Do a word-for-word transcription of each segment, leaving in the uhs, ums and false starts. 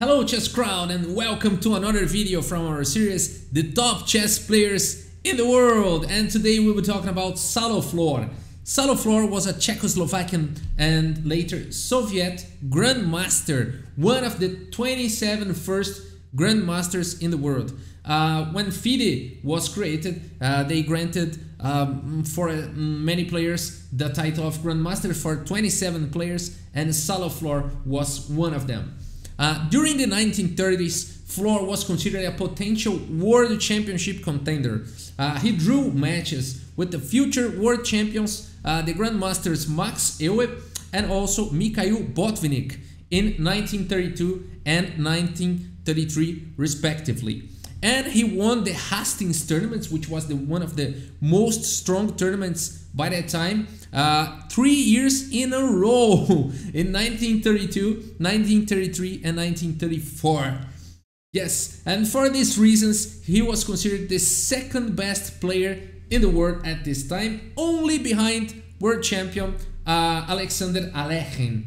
Hello chess crowd, and welcome to another video from our series The Top Chess Players in the World. And today we'll be talking about Salomon Flohr. Salomon Flohr was a Czechoslovakian and later Soviet grandmaster, one of the twenty-seven first grandmasters in the world. Uh, when FIDE was created, uh, they granted um, for uh, many players the title of grandmaster for twenty-seven players, and Salomon Flohr was one of them. Uh, during the nineteen thirties, Flohr was considered a potential world championship contender. Uh, he drew matches with the future world champions, uh, the grandmasters Max Euwe and also Mikhail Botvinnik in nineteen thirty-two and nineteen thirty-three respectively. And he won the Hastings tournaments, which was the one of the most strong tournaments by that time, uh, three years in a row, in nineteen thirty-two, nineteen thirty-three and nineteen thirty-four. Yes, and for these reasons he was considered the second best player in the world at this time, only behind world champion uh, Alexander Alekhine.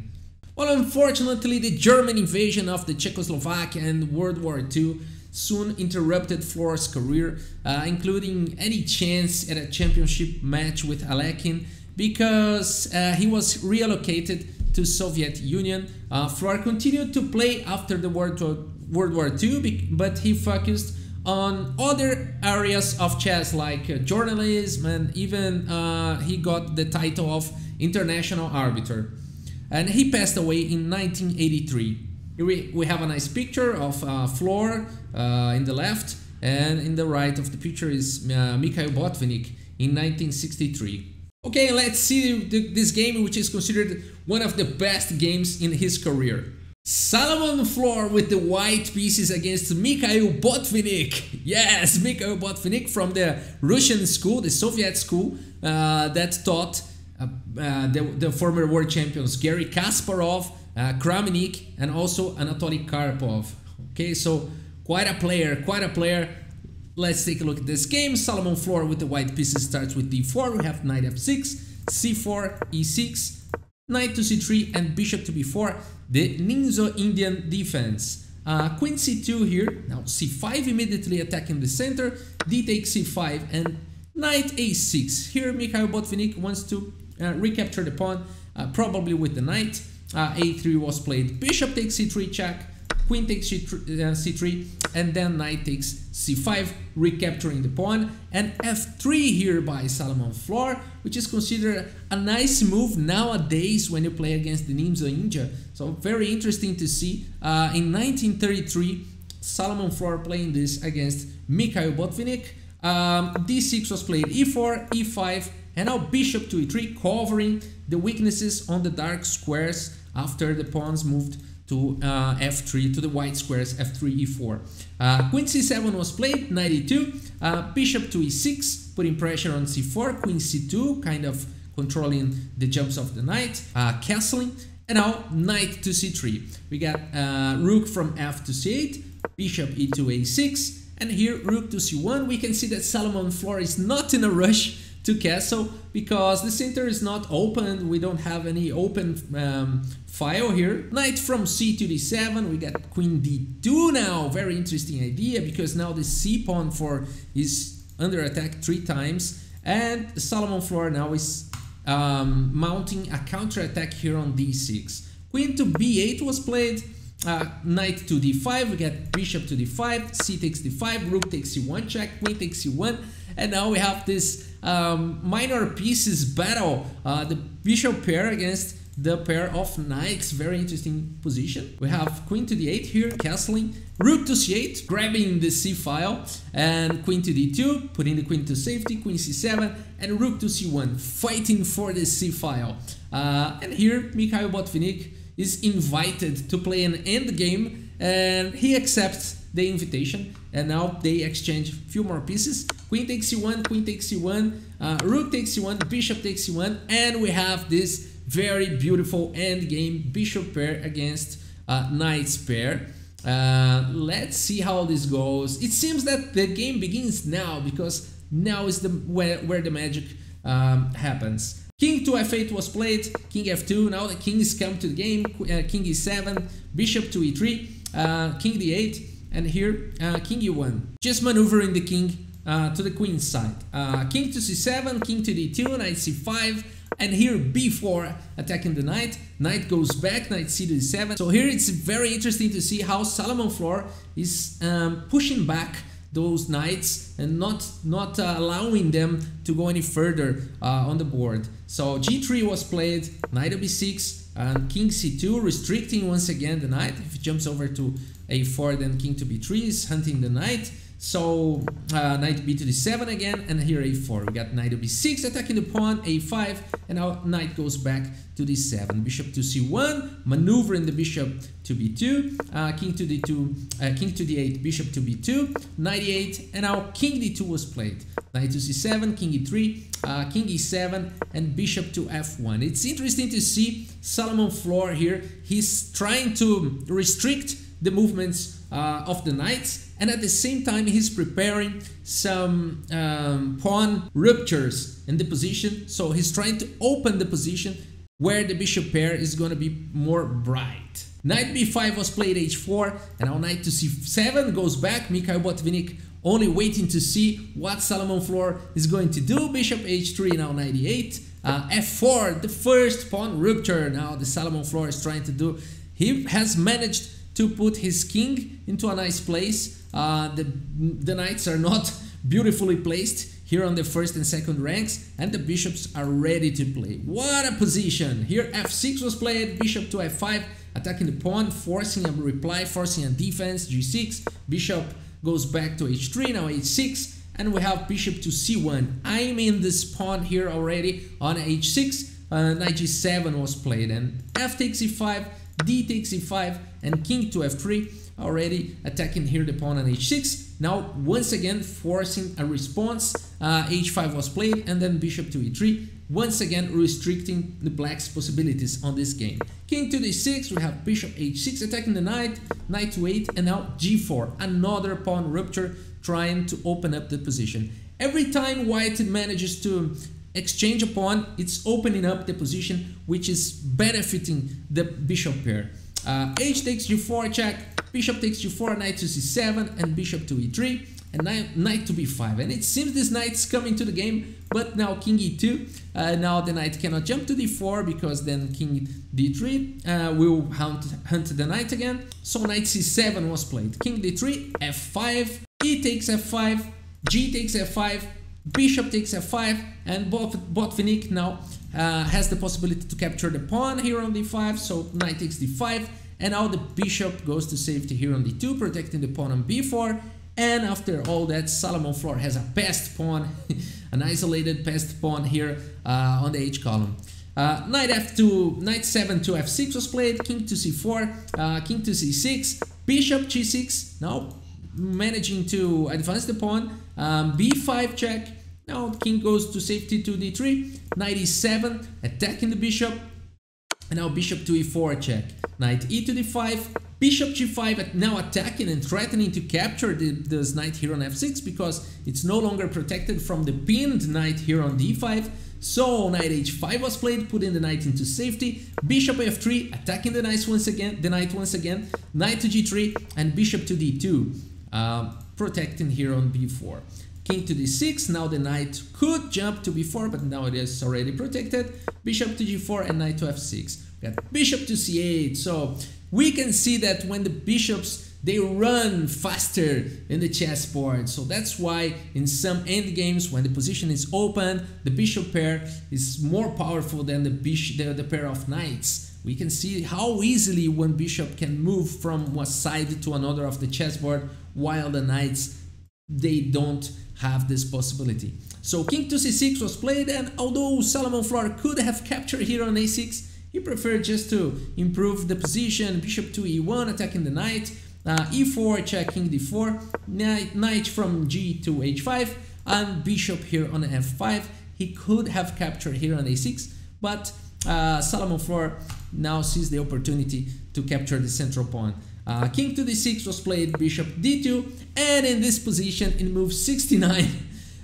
Well, unfortunately, the German invasion of the Czechoslovakia and World War Two soon interrupted Flohr's career, uh, including any chance at a championship match with Alekhine, because uh, he was reallocated to Soviet Union. Uh, Flohr continued to play after the World War Two, but he focused on other areas of chess like uh, journalism, and even uh, he got the title of international arbiter. And he passed away in nineteen eighty-three. Here we, we have a nice picture of uh, Flohr uh, in the left, and in the right of the picture is uh, Mikhail Botvinnik in nineteen sixty-three. Okay, let's see the, this game, which is considered one of the best games in his career. Salomon Flohr with the white pieces against Mikhail Botvinnik. Yes, Mikhail Botvinnik from the Russian school, the Soviet school, uh, that taught uh, uh, the, the former world champions Garry Kasparov, Uh, Kramnik, and also Anatoly Karpov. Okay, so quite a player, quite a player. Let's take a look at this game. Salomon Flohr with the white pieces starts with d four. We have knight f six, c four, e six, knight to c three, and bishop to b four. The Nimzo-Indian defense. Uh, queen c two here. Now c five, immediately attacking the center. D takes c five and knight a six. Here Mikhail Botvinnik wants to uh, recapture the pawn, uh, probably with the knight. Uh, a three was played, bishop takes c three check, queen takes c three, and then knight takes c five, recapturing the pawn. And f three here by Salomon Flohr, which is considered a nice move nowadays when you play against the Nimzo India. So very interesting to see uh, in nineteen thirty-three Salomon Flohr playing this against Mikhail Botvinnik. um, d six was played, e four, e five, and now bishop to e three, covering the weaknesses on the dark squares after the pawns moved to uh, f three, to the white squares, f three, e four. Uh, queen c seven was played, knight e two, uh, bishop to e six, putting pressure on c four, queen c two, kind of controlling the jumps of the knight, uh, castling, and now knight to c three. We got uh, rook from f to c eight, bishop e two, a six, and here rook to c one. We can see that Salomon Flohr is not in a rush to castle, because the center is not open. We don't have any open um, file here. Knight from c to d seven, we got queen d two now. Very interesting idea, because now the c pawn for is under attack three times, and Salomon Flohr now is um, mounting a counter attack here on d six. Queen to b eight was played, uh, knight to d five, we got bishop to d five, c takes d five, rook takes c one check, queen takes c one, and now we have this Um, minor pieces battle, uh, the bishop pair against the pair of knights. Very interesting position. We have queen to d eight here, castling, rook to c eight, grabbing the c file, and queen to d two, putting the queen to safety, queen c seven, and rook to c one, fighting for the c file. Uh, and here Mikhail Botvinnik is invited to play an end game, and he accepts the invitation, and now they exchange a few more pieces. Queen takes c one, queen takes c one, uh, rook takes c one, bishop takes c one, and we have this very beautiful end game, bishop pair against uh, knight's pair. Uh, let's see how this goes. It seems that the game begins now, because now is the where, where the magic um, happens. King to f eight was played, king f two, now the kings come to the game, uh, king e seven, bishop to e three, uh, king d eight, and here uh, king e one, just maneuvering the king uh, to the queen's side. Uh, king to c seven, king to d two, knight c five, and here b four attacking the knight. Knight goes back, knight c to d seven. So here it's very interesting to see how Salomon Flohr is um, pushing back those knights and not not uh, allowing them to go any further uh, on the board. So g three was played, knight to b six, and king c two, restricting once again the knight. If it jumps over to a four, then king to b three is hunting the knight. So uh, knight b to d seven again, and here a four. We got knight to b six attacking the pawn, a five, and now knight goes back to d seven. Bishop to c one, maneuvering the bishop to b two, uh, king to d two, uh, king to d eight, bishop to b two, knight e eight, and now king d two was played. Knight to c seven, king e three, uh, king e seven, and bishop to f one. It's interesting to see Salomon Flohr here. He's trying to restrict the movements uh, of the knights, and at the same time he's preparing some um, pawn ruptures in the position. So he's trying to open the position where the bishop pair is going to be more bright. Knight b five was played, h four, and now knight to c seven goes back. Mikhail Botvinnik only waiting to see what Salomon Flohr is going to do. Bishop h three, now knight e eight, uh, f four, the first pawn rupture. Now the Salomon Flohr is trying to do. He has managed to put his king into a nice place. Uh, the, the knights are not beautifully placed here on the first and second ranks, and the bishops are ready to play. What a position! Here f six was played, bishop to f five, attacking the pawn, forcing a reply, forcing a defense, g six, bishop goes back to h three, now h six, and we have bishop to c one. I'm in this pawn here already on h six, uh, knight g seven was played, and f takes e five, d takes e five, and king to f three, already attacking here the pawn on h six. Now once again forcing a response. uh, h five was played, and then bishop to e three, once again restricting the black's possibilities on this game. King to d six, we have bishop h six attacking the knight, knight to eight, and now g four, another pawn rupture trying to open up the position. Every time white manages to exchange a pawn, it's opening up the position, which is benefiting the bishop pair. Uh, h takes g four check, bishop takes g four, knight to c seven, and bishop to e three, and knight, knight to b five. And it seems this knight's coming to the game, but now king e two. Uh, now the knight cannot jump to d four, because then king d three uh, will hunt, hunt the knight again. So knight c seven was played. King d three, f five, e takes f five, g takes f five, bishop takes f five, and Botvinnik now uh, has the possibility to capture the pawn here on d five, so knight takes d five, and now the bishop goes to safety here on d two, protecting the pawn on b four, and after all that, Salomon Flohr has a passed pawn, an isolated passed pawn here uh, on the h column. Uh, knight f two, knight seven to f six was played, king to c four, uh, king to c six, bishop g six, now managing to advance the pawn, um, b five check, now king goes to safety to d three, knight e seven, attacking the bishop, and now bishop to e four check, knight e to d five, bishop g five, now attacking and threatening to capture the, this knight here on f six, because it's no longer protected from the pinned knight here on d five, so knight h five was played, putting the knight into safety, bishop f three, attacking the knight once again, the knight once again, knight to g three, and bishop to d two. Uh, protecting here on b four. King to d six, now the knight could jump to b four, but now it is already protected. Bishop to g four and knight to f six. We got bishop to c eight, so we can see that when the bishops, they run faster in the chessboard. So that's why in some endgames, when the position is open, the bishop pair is more powerful than the, bish the, the pair of knights. We can see how easily one bishop can move from one side to another of the chessboard, while the knights, they don't have this possibility. So king to c six was played, and although Salomon Flohr could have captured here on a six, he preferred just to improve the position. Bishop to e one, attacking the knight, uh, e four check, king d four, knight from g to h five, and bishop here on f five. He could have captured here on a six, but uh, Salomon Flohr now sees the opportunity to capture the central pawn. Uh, king to d six was played, bishop d two, and in this position, in move sixty-nine,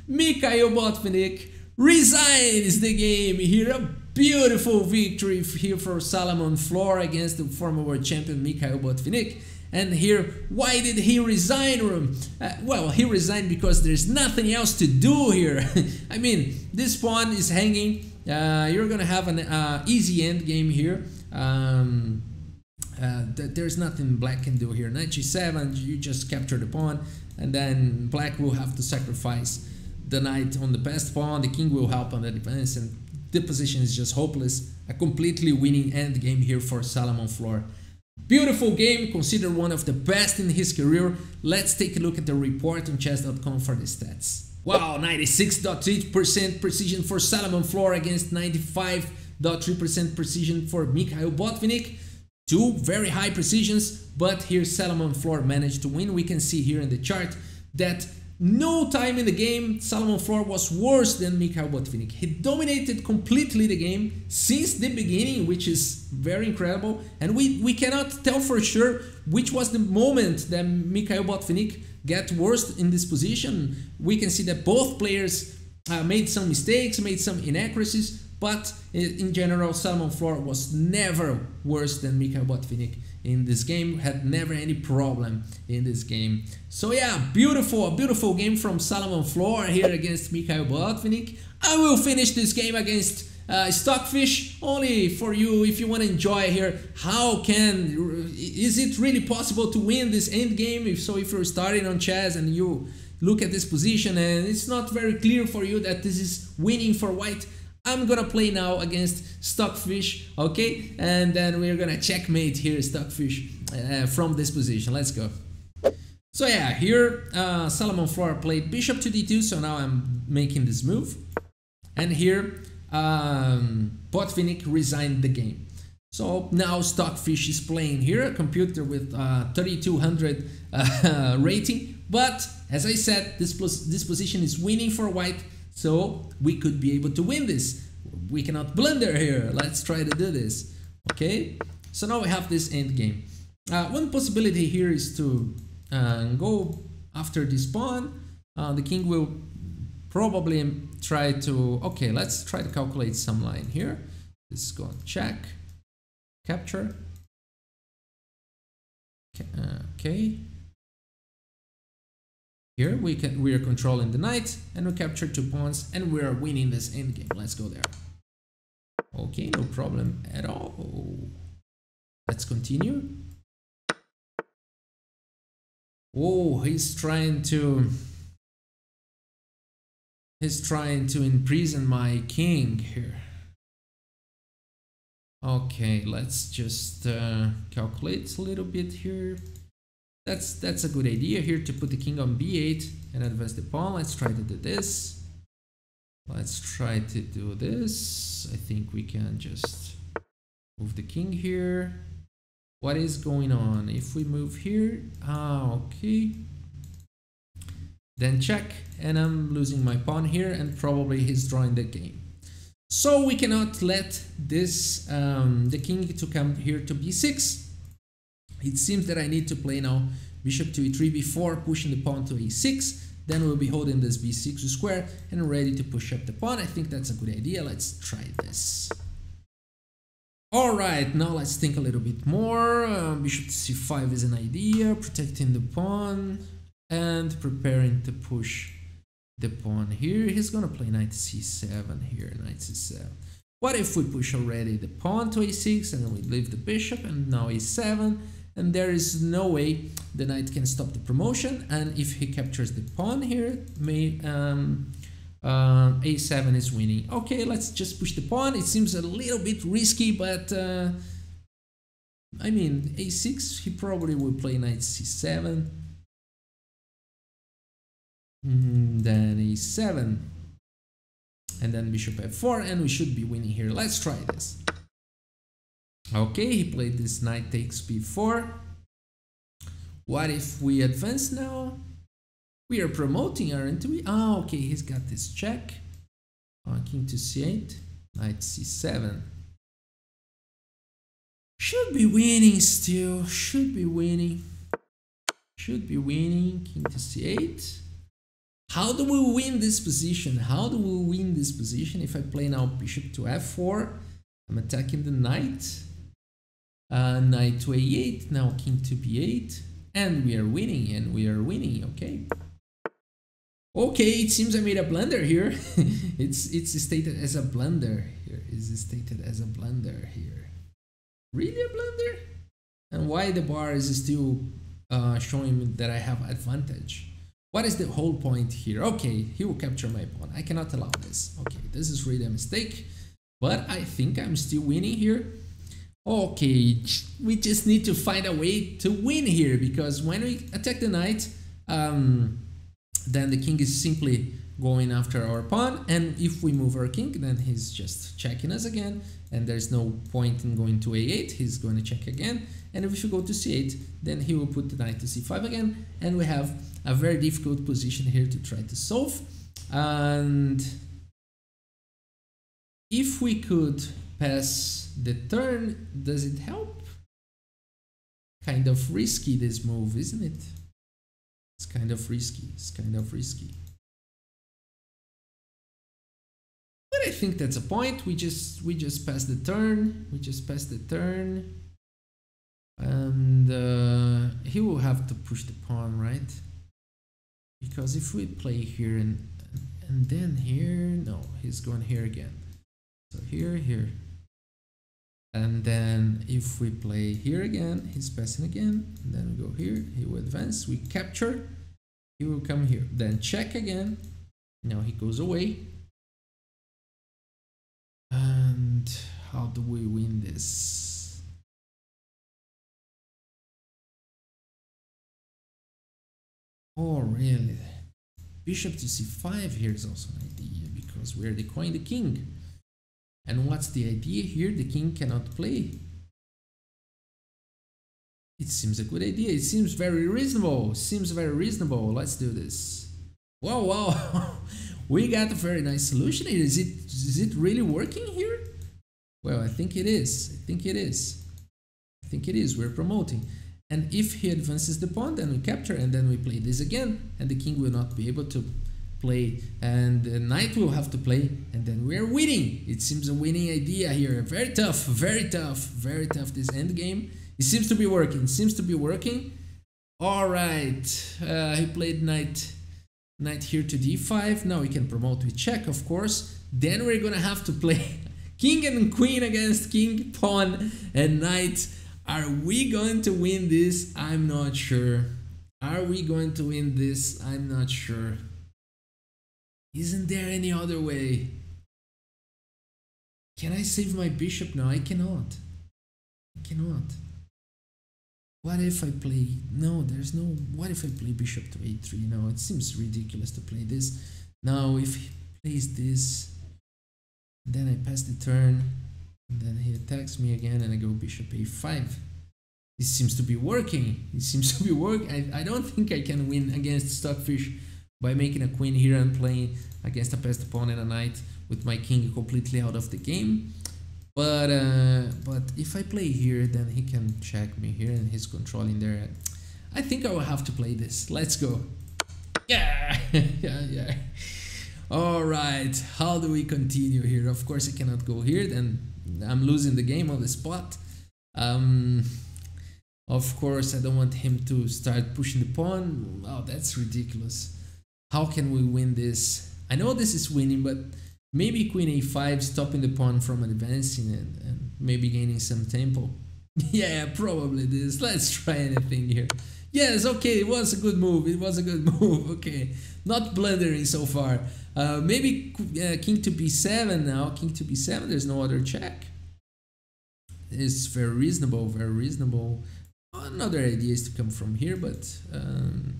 Mikhail Botvinnik resigns the game here. A Beautiful victory here for Salomon Flohr against the former world champion Mikhail Botvinnik. And here, why did he resign, Room? Uh, well, he resigned because there's nothing else to do here. I mean, this pawn is hanging. Uh, you're gonna have an uh, easy end game here. Um, uh, th there's nothing black can do here. Knight g seven, you just capture the pawn, and then black will have to sacrifice the knight on the passed pawn. The king will help on the defense, and the position is just hopeless. A completely winning end game here for Salomon Flohr. Beautiful game, considered one of the best in his career. Let's take a look at the report on chess dot com for the stats. Wow, ninety-six point eight percent precision for Salomon Flohr against ninety-five point three percent precision for Mikhail Botvinnik. Two very high precisions, but here Salomon Flohr managed to win. We can see here in the chart that no time in the game Salomon Flohr was worse than Mikhail Botvinnik. He dominated completely the game since the beginning, which is very incredible, and we, we cannot tell for sure which was the moment that Mikhail Botvinnik got worse in this position. We can see that both players uh, made some mistakes, made some inaccuracies, but in general Salomon Flohr was never worse than Mikhail Botvinnik in this game, had never any problem in this game. So yeah, beautiful, beautiful game from Salomon Flohr here against Mikhail Botvinnik. I will finish this game against uh, Stockfish only for you if you want to enjoy here. How can, is it really possible to win this end game? If so, if you're starting on chess and you look at this position and it's not very clear for you that this is winning for white, I'm gonna play now against Stockfish, okay? And then we're gonna checkmate here Stockfish uh, from this position. Let's go. So yeah, here uh, Salomon Flohr played bishop to d two, so now I'm making this move. And here um, Botvinnik resigned the game. So now Stockfish is playing here, a computer with uh, thirty-two hundred uh, rating. But as I said, this, plus, this position is winning for white. So we could be able to win this. We cannot blunder here. Let's try to do this. Okay. So now we have this end game. Uh, one possibility here is to uh, go after this pawn. Uh, the king will probably try to. Okay, let's try to calculate some line here. Let's go and check, capture. Okay. Here we can we are controlling the knight and we capture two pawns and we are winning this endgame. Let's go there. Okay, no problem at all. Let's continue. Oh, he's trying to he's trying to imprison my king here. Okay, let's just uh, calculate a little bit here. That's, that's a good idea here to put the king on b eight and advance the pawn. Let's try to do this. Let's try to do this. I think we can just move the king here. What is going on? If we move here, ah, okay. Then check, and I'm losing my pawn here, and probably he's drawing the game. So we cannot let this um, the king to come here to b six. It seems that I need to play now bishop to e three before pushing the pawn to a six. Then we'll be holding this b six square and ready to push up the pawn. I think that's a good idea. Let's try this. Alright, now let's think a little bit more. Uh, bishop to c five is an idea, protecting the pawn and preparing to push the pawn here. He's gonna play knight c seven here, knight c seven. What if we push already the pawn to a six and then we leave the bishop and now a seven? And there is no way the knight can stop the promotion. And if he captures the pawn here, may, um, uh, a seven is winning. Okay, let's just push the pawn. It seems a little bit risky, but uh, I mean, a six, he probably will play knight c seven. Mm, then a seven. And then bishop f four, and we should be winning here. Let's try this. Okay, he played this knight takes b four. What if we advance now? We are promoting, aren't we? Ah, okay, he's got this check. Oh, king to c eight, knight c seven. Should be winning still. Should be winning. Should be winning. King to c eight. How do we win this position? How do we win this position? If I play now bishop to f four, I'm attacking the knight. Uh, knight to a eight, now king to b eight, and we are winning, and we are winning, okay. Okay, it seems I made a blunder here. it's it's stated as a blunder here. Is stated as a blunder here. Really a blunder? And why the bar is still uh, showing that I have advantage? What is the whole point here? Okay, he will capture my pawn. I cannot allow this. Okay, this is really a mistake, but I think I'm still winning here. Okay, we just need to find a way to win here, because when we attack the knight, um, then the king is simply going after our pawn, and if we move our king, then he's just checking us again, and there's no point in going to a eight, he's going to check again, and if we go to c eight, then he will put the knight to c five again, and we have a very difficult position here to try to solve. And if we could pass the turn, does it help? Kind of risky, this move, isn't it? It's kind of risky, it's kind of risky. But I think that's a point. We just we just passed the turn, we just passed the turn. And uh, he will have to push the pawn, right? Because if we play here and, and then here, no, he's going here again. So here, here. And then if we play here again, he's passing again, and then we go here, he will advance, we capture, he will come here, then check again, now he goes away. And how do we win this? Oh really, bishop to c five here is also an idea, because we are decoying the king. And what's the idea here? The king cannot play. It seems a good idea. It seems very reasonable. Seems very reasonable. Let's do this. Wow, wow. We got a very nice solution here. Is it, is it really working here? Well, I think it is. I think it is. I think it is. We're promoting. And if he advances the pawn, then we capture, and then we play this again. And the king will not be able to play, and the knight will have to play, and then we are winning. It seems a winning idea here. Very tough, very tough, very tough this endgame. It seems to be working, seems to be working. All right, uh, he played knight, knight here to d five. Now we can promote with check, of course. Then we're gonna have to play king and queen against king, pawn, and knight. Are we going to win this? I'm not sure. Are we going to win this? I'm not sure. Isn't there any other way? Can I save my bishop now? I cannot. I cannot. What if I play? No, there's no. What if I play bishop to a three? No, it seems ridiculous to play this. Now, if he plays this, then I pass the turn, and then he attacks me again, and I go bishop a five. It seems to be working. It seems to be working. I, I don't think I can win against Stockfish by making a queen here and playing against a passed pawn and a knight with my king completely out of the game. But uh, but if I play here, then he can check me here, and he's controlling there. I think I will have to play this. Let's go. Yeah, yeah, yeah. All right. How do we continue here? Of course, I cannot go here. Then I'm losing the game on the spot. Um. Of course, I don't want him to start pushing the pawn. Wow, that's ridiculous. How can we win this? I know this is winning, but maybe queen a five, stopping the pawn from advancing, and, and maybe gaining some tempo. Yeah, probably this. Let's try anything here. Yes, okay, it was a good move. It was a good move. Okay, not blundering so far. Uh, maybe uh, king to b seven now. King to b seven, there's no other check. It's very reasonable, very reasonable. Another idea is to come from here, but... Um,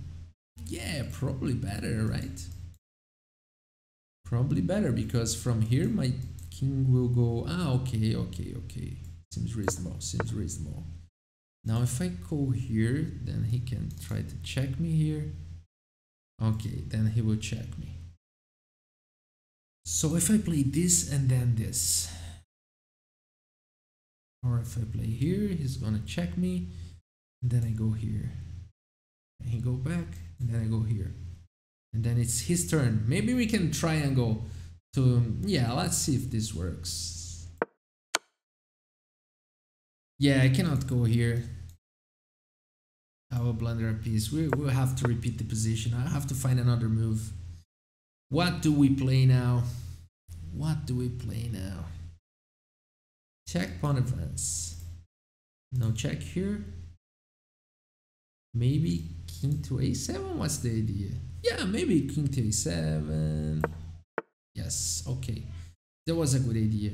yeah, probably better, right? Probably better, because from here my king will go... Ah, okay, okay, okay. Seems reasonable, seems reasonable. Now if I go here, then he can try to check me here. Okay, then he will check me. So if I play this and then this... Or if I play here, he's gonna check me. And then I go here. And he go back. And then I go here, and then it's his turn. Maybe we can triangle to, yeah, let's see if this works. Yeah, I cannot go here. I will blunder a piece. We will have to repeat the position. I have to find another move. What do we play now? What do we play now? Check pawn advance. No check here. Maybe king to a seven. What's the idea? Yeah, maybe king to a seven. Yes, okay. That was a good idea.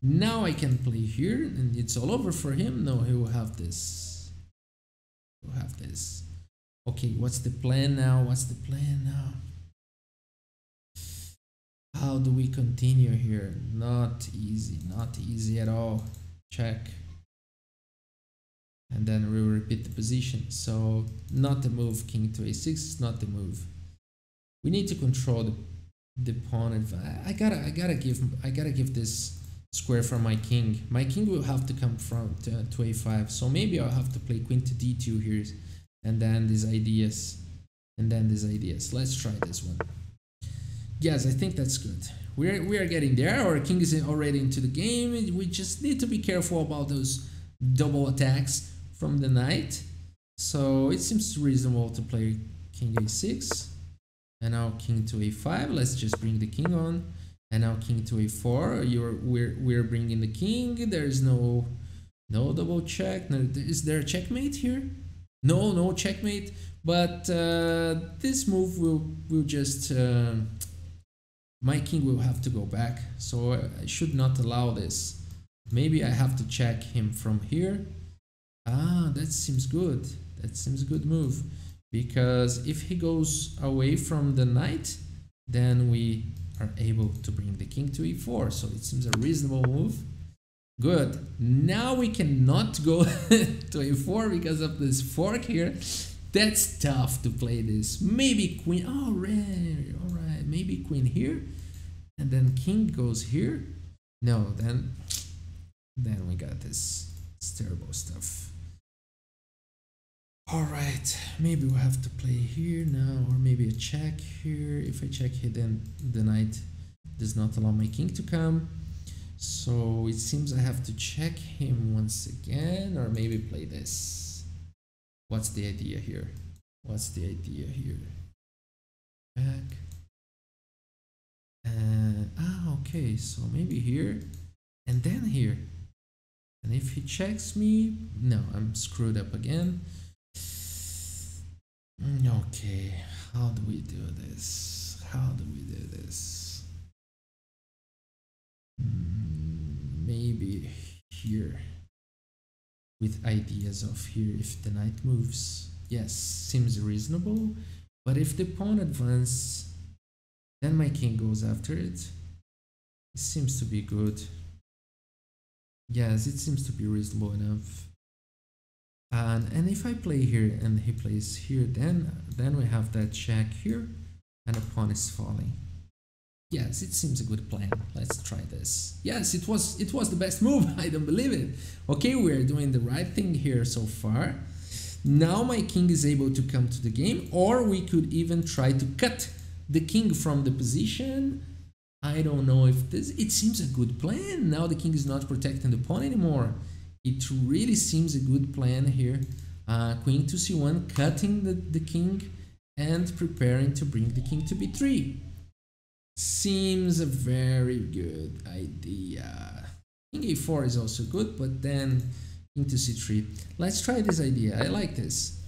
Now I can play here and it's all over for him. No, he will have this. He will have this. Okay, what's the plan now? What's the plan now? How do we continue here? Not easy, not easy at all. Check. And then we will repeat the position. So, not the move. King to a six is not the move. We need to control the, the pawn advance. I gotta, I gotta give, I gotta give this square for my king. My king will have to come from to, to a five. So maybe I'll have to play queen to d two here, and then these ideas, and then these ideas. Let's try this one. Yes, I think that's good. We are, we are getting there. Our king is already into the game. We just need to be careful about those double attacks from the knight. So it seems reasonable to play king a six. And now king to a five. Let's just bring the king on. And now king to a four. You're, we're, we're bringing the king. There's no, no double check. No, is there a checkmate here? No, no checkmate. But uh, this move will, will just... Uh, my king will have to go back. So I should not allow this. Maybe I have to check him from here. Ah, that seems good. That seems a good move. Because if he goes away from the knight, then we are able to bring the king to e four. So it seems a reasonable move. Good. Now we cannot go to e four because of this fork here. That's tough to play this. Maybe queen. All right, all right. Maybe queen here. And then king goes here. No, then... Then we got this. It's terrible stuff. All right, maybe we'll have to play here now, or maybe a check here. If I check here, then the knight does not allow my king to come. So it seems I have to check him once again, or maybe play this. What's the idea here? What's the idea here? Back. And, ah, okay, so maybe here, and then here. And if he checks me, no, I'm screwed up again. Okay, how do we do this? How do we do this? Maybe here. With ideas of here, if the knight moves. Yes, seems reasonable. But if the pawn advances, then my king goes after it. It seems to be good. Yes, it seems to be reasonable enough. And, and if I play here and he plays here, then, then we have that check here and the pawn is falling. Yes, it seems a good plan. Let's try this. Yes, it was, it was the best move. I don't believe it. Okay, we're doing the right thing here so far. Now my king is able to come to the game, or we could even try to cut the king from the position. I don't know if this... It seems a good plan. Now the king is not protecting the pawn anymore. It really seems a good plan here. Uh, queen to c one, cutting the, the king and preparing to bring the king to b three. Seems a very good idea. King a four is also good, but then king to c three. Let's try this idea. I like this.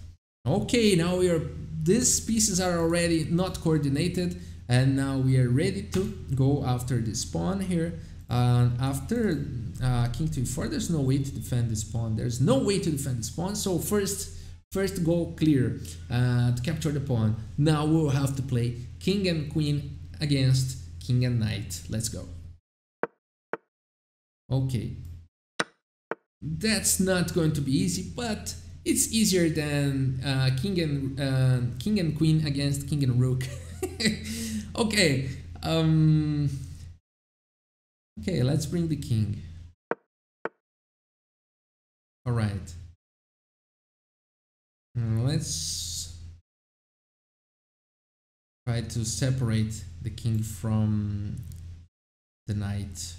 Okay, now we are... These pieces are already not coordinated. And now we are ready to go after this pawn here. Uh, after uh, king to e four, there's no way to defend this pawn. There's no way to defend this pawn. So first, first go clear uh, to capture the pawn. Now we'll have to play king and queen against king and knight. Let's go. Okay. That's not going to be easy, but it's easier than uh, king and uh, king and queen against king and rook. Okay, um, okay, let's bring the king. All right. Let's try to separate the king from the knight. Let's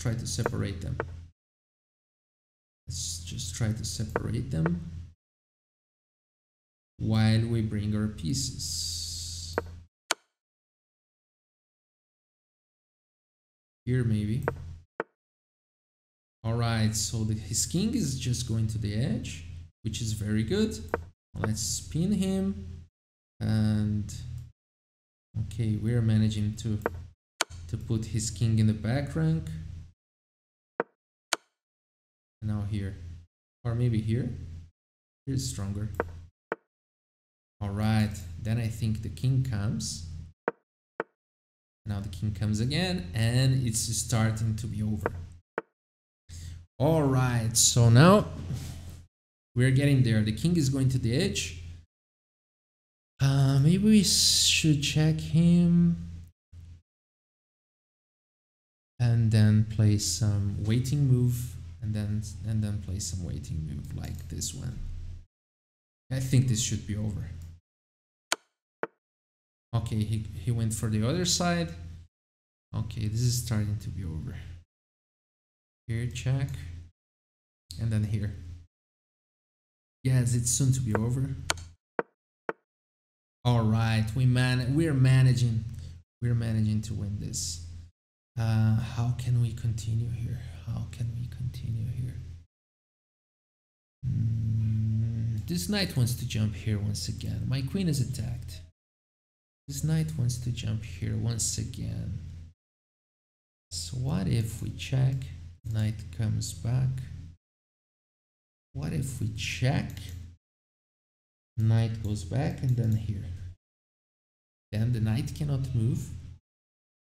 try to separate them. Let's just try to separate them while we bring our pieces here maybe. All right, so the, his king is just going to the edge, which is very good. Let's spin him, and okay, we're managing to to put his king in the back rank. Now here, or maybe here, here's stronger. All right, then I think the king comes. Now the king comes again, and it's starting to be over. All right, so now we're getting there. The king is going to the edge. Uh, maybe we should check him and then play some waiting move. And then, and then play some waiting move like this one. I think this should be over. Okay, he, he went for the other side. Okay, this is starting to be over. Here, check. And then here. Yes, it's soon to be over. All right, we man we're managing. We're managing to win this. Uh, how can we continue here? How can we continue here? Mm, this knight wants to jump here once again. My queen is attacked. This knight wants to jump here once again. So what if we check? Knight comes back. What if we check? Knight goes back and then here. Then the knight cannot move.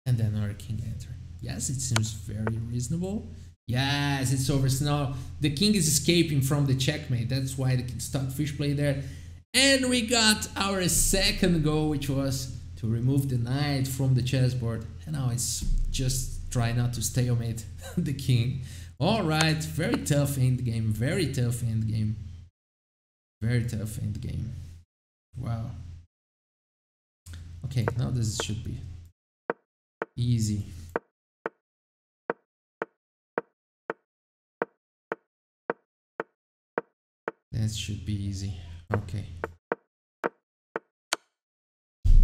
And then our king enters. Yes, it seems very reasonable. Yes, it's over. So now the king is escaping from the checkmate. That's why the Stockfish played there. And we got our second goal, which was to remove the knight from the chessboard. And now it's just try not to stalemate the king. All right, very tough end game. Very tough end game. Very tough end game. Wow. Okay, now this should be easy. That should be easy. Okay.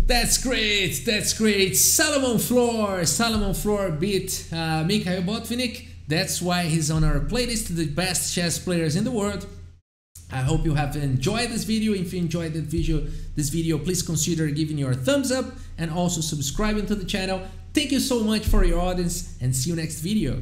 That's great. That's great. Salomon Flohr. Salomon Flohr beat uh, Mikhail Botvinnik. That's why he's on our playlist, the best chess players in the world. I hope you have enjoyed this video. If you enjoyed that video, this video, please consider giving your thumbs up and also subscribing to the channel. Thank you so much for your audience, and see you next video.